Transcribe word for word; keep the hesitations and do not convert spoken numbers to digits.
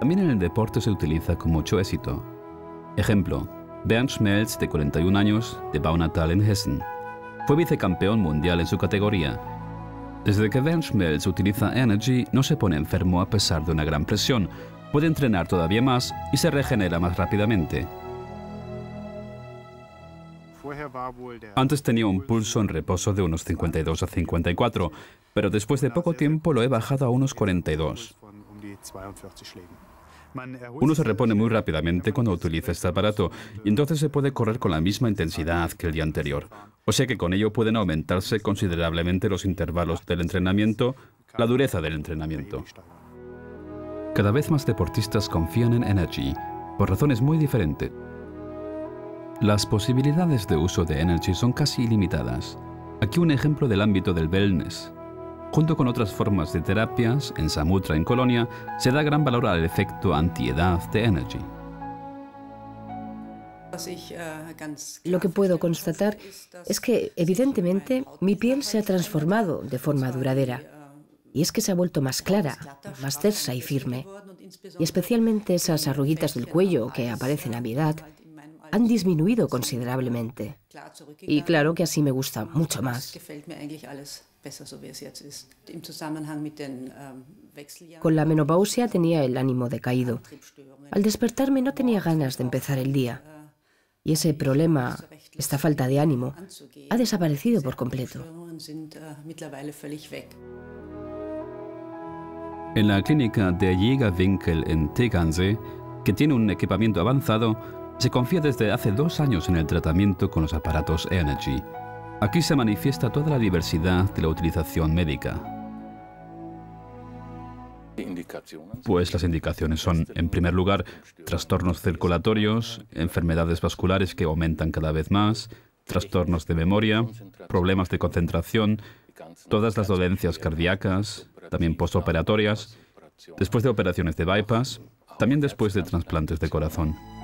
También en el deporte se utiliza con mucho éxito. Ejemplo, Bernd Schmelz, de cuarenta y un años, de Baunatal en Hessen. Fue vicecampeón mundial en su categoría. Desde que Bernd Schmelz utiliza Energy, no se pone enfermo a pesar de una gran presión. Puede entrenar todavía más y se regenera más rápidamente. Antes tenía un pulso en reposo de unos cincuenta y dos a cincuenta y cuatro, pero después de poco tiempo lo he bajado a unos cuarenta y dos. Uno se repone muy rápidamente cuando utiliza este aparato y entonces se puede correr con la misma intensidad que el día anterior. O sea que con ello pueden aumentarse considerablemente los intervalos del entrenamiento, la dureza del entrenamiento. Cada vez más deportistas confían en Energy, por razones muy diferentes. Las posibilidades de uso de Energy son casi ilimitadas. Aquí un ejemplo del ámbito del wellness. Junto con otras formas de terapias, en Samutra, en Colonia, se da gran valor al efecto antiedad de Energy. Lo que puedo constatar es que, evidentemente, mi piel se ha transformado de forma duradera. Y es que se ha vuelto más clara, más tersa y firme. Y especialmente esas arruguitas del cuello que aparecen a mi edad han disminuido considerablemente. Y claro que así me gusta mucho más. Con la menopausia tenía el ánimo decaído. Al despertarme no tenía ganas de empezar el día. Y ese problema, esta falta de ánimo, ha desaparecido por completo. En la clínica de Jägerwinkel en Tegernsee, que tiene un equipamiento avanzado, se confía desde hace dos años en el tratamiento con los aparatos Energy. Aquí se manifiesta toda la diversidad de la utilización médica. Pues las indicaciones son, en primer lugar, trastornos circulatorios, enfermedades vasculares que aumentan cada vez más, trastornos de memoria, problemas de concentración, todas las dolencias cardíacas, también postoperatorias, después de operaciones de bypass, también después de trasplantes de corazón.